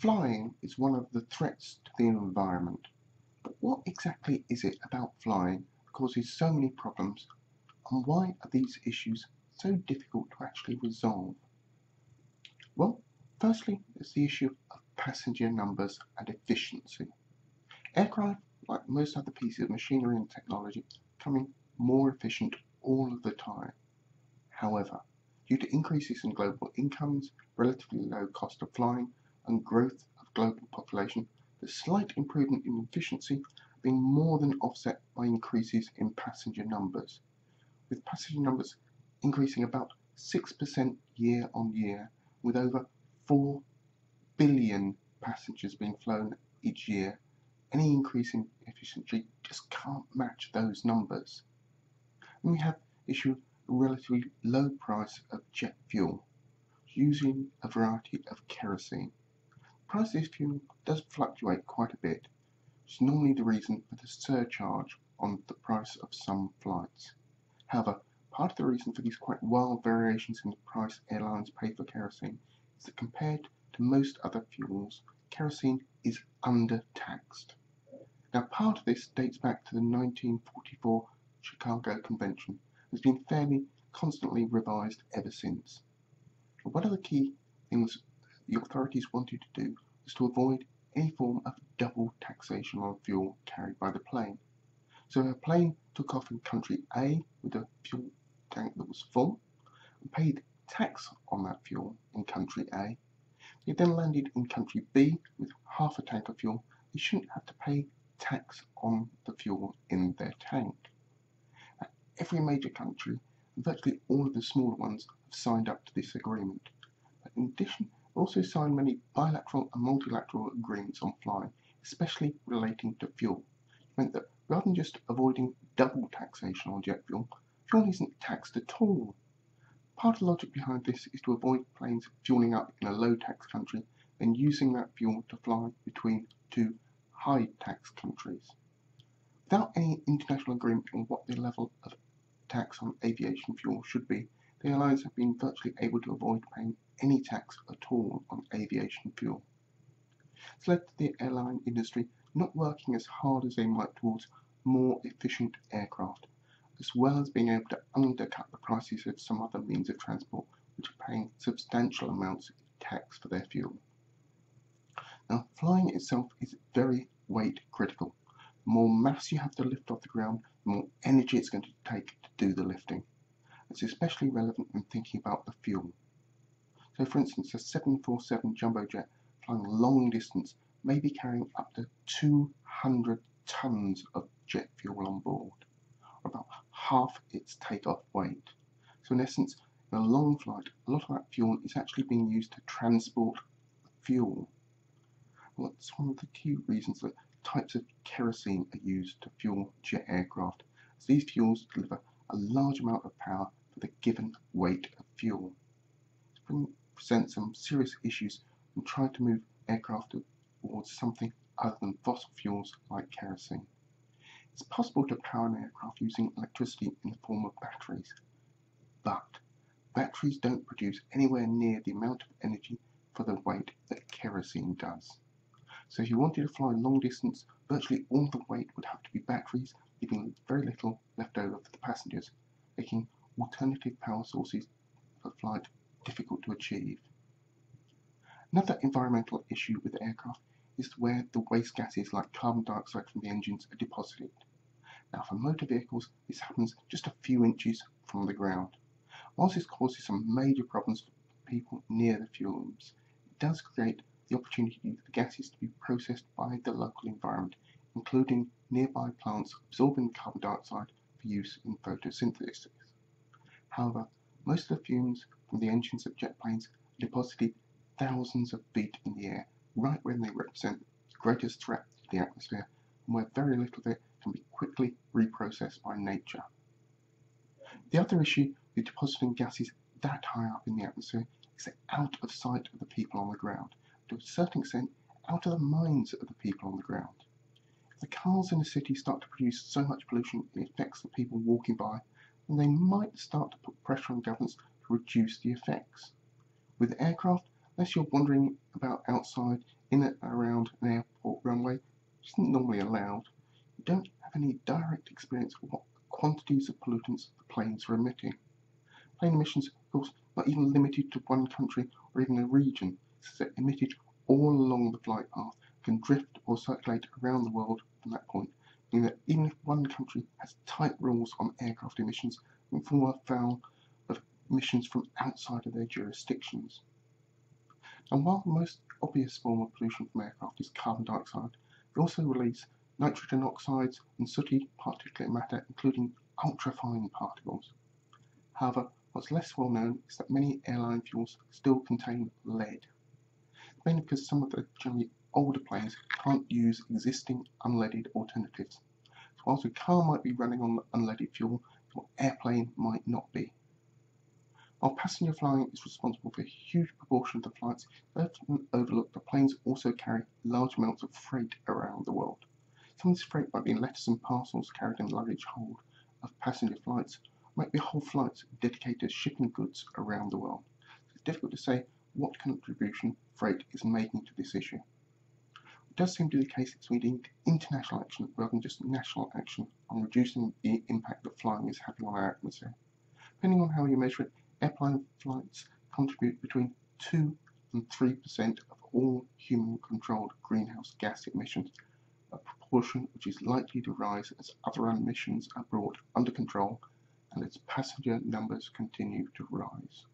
Flying is one of the threats to the environment, but what exactly is it about flying that causes so many problems, and why are these issues so difficult to actually resolve? Well, firstly, there's the issue of passenger numbers and efficiency. Aircraft, like most other pieces of machinery and technology, becoming more efficient all of the time. However, due to increases in global incomes, relatively low cost of flying, and growth of global population, the slight improvement in efficiency being more than offset by increases in passenger numbers, with passenger numbers increasing about 6% year on year, with over 4 billion passengers being flown each year. Any increase in efficiency just can't match those numbers. And we have the issue of a relatively low price of jet fuel, using a variety of kerosene. The price of this fuel does fluctuate quite a bit, which is normally the reason for the surcharge on the price of some flights. However, part of the reason for these quite wild variations in the price airlines pay for kerosene is that compared to most other fuels, kerosene is under-taxed. Now, part of this dates back to the 1944 Chicago Convention, and has been fairly constantly revised ever since. But one of the key things the authorities wanted to do was to avoid any form of double taxation on fuel carried by the plane. So a plane took off in country A with a fuel tank that was full and paid tax on that fuel in country A. It then landed in country B with half a tank of fuel. They shouldn't have to pay tax on the fuel in their tank. Now, every major country, and virtually all of the smaller ones, have signed up to this agreement. But in addition, also signed many bilateral and multilateral agreements on flying, especially relating to fuel. It meant that rather than just avoiding double taxation on jet fuel, fuel isn't taxed at all. Part of the logic behind this is to avoid planes fueling up in a low-tax country and using that fuel to fly between two high-tax countries. Without any international agreement on what the level of tax on aviation fuel should be, the airlines have been virtually able to avoid paying any tax at all on aviation fuel. It's led to the airline industry not working as hard as they might towards more efficient aircraft, as well as being able to undercut the prices of some other means of transport, which are paying substantial amounts of tax for their fuel. Now, flying itself is very weight critical. The more mass you have to lift off the ground, the more energy it's going to take to do the lifting. It's especially relevant when thinking about the fuel. So, for instance, a 747 jumbo jet flying long distance may be carrying up to 200 tons of jet fuel on board, or about half its takeoff weight. So, in essence, in a long flight, a lot of that fuel is actually being used to transport fuel. Well, that's one of the key reasons that types of kerosene are used to fuel jet aircraft, as these fuels deliver a large amount of power for the given weight of fuel. This presents some serious issues when trying to move aircraft towards something other than fossil fuels like kerosene. It's possible to power an aircraft using electricity in the form of batteries, but batteries don't produce anywhere near the amount of energy for the weight that kerosene does. So if you wanted to fly long distance, virtually all the weight would have to be batteries, leaving very little left over for the passengers, making alternative power sources for flight difficult to achieve. Another environmental issue with aircraft is where the waste gases like carbon dioxide from the engines are deposited. Now, for motor vehicles, this happens just a few inches from the ground. Whilst this causes some major problems for people near the fumes, it does create the opportunity for the gases to be processed by the local environment, including nearby plants absorbing carbon dioxide for use in photosynthesis. However, most of the fumes from the engines of jet planes are deposited thousands of feet in the air, right when they represent the greatest threat to the atmosphere, and where very little of it can be quickly reprocessed by nature. The other issue with depositing gases that high up in the atmosphere is that out of sight of the people on the ground, to a certain extent out of the minds of the people on the ground. If the cars in the city start to produce so much pollution it affects the people walking by, then they might start to put pressure on governments to reduce the effects. With aircraft, Unless you're wandering about outside in and around an airport runway, which isn't normally allowed, you don't have any direct experience of what quantities of pollutants the planes are emitting. Plane emissions, of course, not even limited to one country or even a region, since they're emitted all along the flight path, can drift or circulate around the world from that point, meaning that even if one country has tight rules on aircraft emissions, it can fall afoul of emissions from outside of their jurisdictions. And while the most obvious form of pollution from aircraft is carbon dioxide, they also release nitrogen oxides and sooty particulate matter, including ultrafine particles. However, what's less well known is that many airline fuels still contain lead, mainly because some of the generally older planes can't use existing unleaded alternatives. So whilst your car might be running on unleaded fuel, your airplane might not be. While passenger flying is responsible for a huge proportion of the flights often overlooked, the planes also carry large amounts of freight around the world. Some of this freight might be letters and parcels carried in the luggage hold of passenger flights, or might be whole flights dedicated to shipping goods around the world. So it's difficult to say what contribution freight is making to this issue. It does seem to be the case that we need international action rather than just national action on reducing the impact that flying is having on our atmosphere. Depending on how you measure it, airplane flights contribute between 2 and 3% of all human-controlled greenhouse gas emissions, a proportion which is likely to rise as other emissions are brought under control and as passenger numbers continue to rise.